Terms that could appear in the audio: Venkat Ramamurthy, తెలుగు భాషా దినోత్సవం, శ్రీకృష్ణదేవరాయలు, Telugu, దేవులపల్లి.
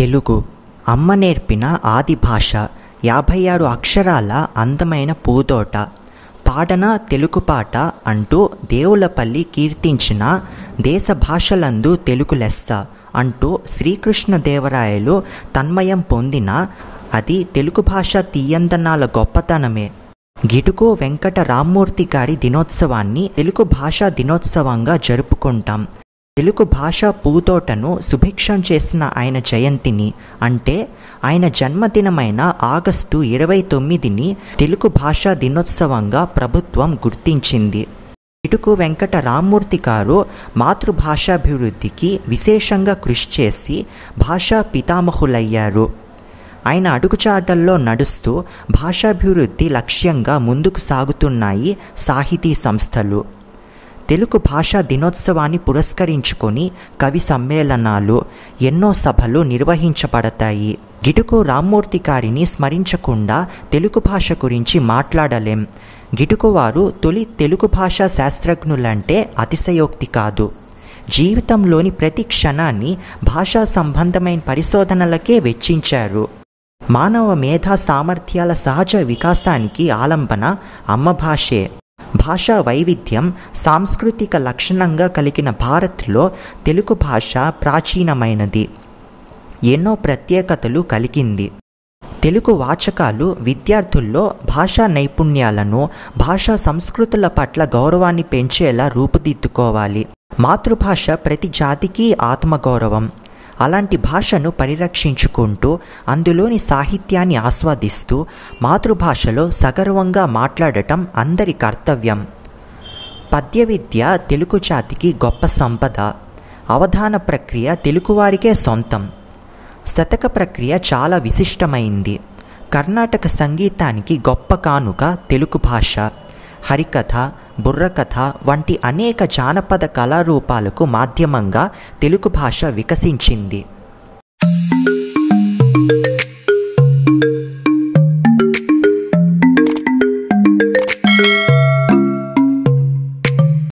తెలుగు అమ్మ నేర్పిన ఆది భాష 56 అక్షరాల అందమైన పూతోట పాడన తెలుగు పాట అంటూ దేవులపల్లి కీర్తించిన దేశ భాషలందు తెలుగు లెస్స అంటూ శ్రీకృష్ణదేవరాయలు తన్మయం పొందిన అది తెలుగు భాష తీయందనాల గొప్పతనమే. గిడుగు వెంకట రామమూర్తి గారి దినోత్సవాన్ని తెలుగు భాషా దినోత్సవంగా జరుపుకుంటాం. తెలుగు భాష పూతోటను సుభిక్షం చేసిన ఆయన జయంతిని అంటే ఆయన జన్మదినమైన ఆగస్టు 29ని తెలుగు భాషా దినోత్సవంగా ప్రభుత్వం గుర్తించింది. గిడుగు వెంకట రామమూర్తి గారు మాతృభాషాభివృద్ధికి విశేషంగా కృషి చేసి భాషా పితామహులయ్యారు. ఆయన అడుగుచాటల్లో నడుస్తూ భాషాభివృద్ధి లక్ష్యంగా ముందుకు సాగుతున్నాయి సాహితీ సంస్థలు. తెలుగు భాషా దినోత్సవాన్ని పురస్కరించుకొని కవి సమ్మేళనాలు, ఎన్నో సభలు నిర్వహించబడతాయి. గిడుగు రామమూర్తి గారిని స్మరించకుండా తెలుగు భాష గురించి మాట్లాడలేం. గిడుగు వారు తొలి తెలుగు భాషా శాస్త్రజ్ఞులంటే అతిశయోక్తి కాదు. జీవితంలోని ప్రతి క్షణాన్ని భాషా సంబంధమైన పరిశోధనలకే వెచ్చించారు. మానవ మేధా సామర్థ్యాల సహజ వికాసానికి ఆలంబన అమ్మ భాషే. భాషా వైవిధ్యం సాంస్కృతిక లక్షణంగా కలిగిన భారత్లో తెలుగు భాష ప్రాచీనమైనది, ఎన్నో ప్రత్యేకతలు కలిగింది. తెలుగు వాచకాలు విద్యార్థుల్లో భాషా నైపుణ్యాలను, భాషా సంస్కృతుల పట్ల గౌరవాన్ని పెంచేలా రూపుదిద్దుకోవాలి. మాతృభాష ప్రతి జాతికి ఆత్మగౌరవం. అలాంటి భాషను పరిరక్షించుకుంటూ అందులోని సాహిత్యాన్ని ఆస్వాదిస్తూ మాతృభాషలో సగర్వంగా మాట్లాడటం అందరి కర్తవ్యం. పద్య విద్య తెలుగు జాతికి గొప్ప సంపద. అవధాన ప్రక్రియ తెలుగువారికే సొంతం. శతక ప్రక్రియ చాలా విశిష్టమైంది. కర్ణాటక సంగీతానికి గొప్ప కానుక తెలుగు భాష. హరికథ, బుర్రకథ వంటి అనేక జానపద కళారూపాలకు మాధ్యమంగా తెలుగు భాష వికసించింది.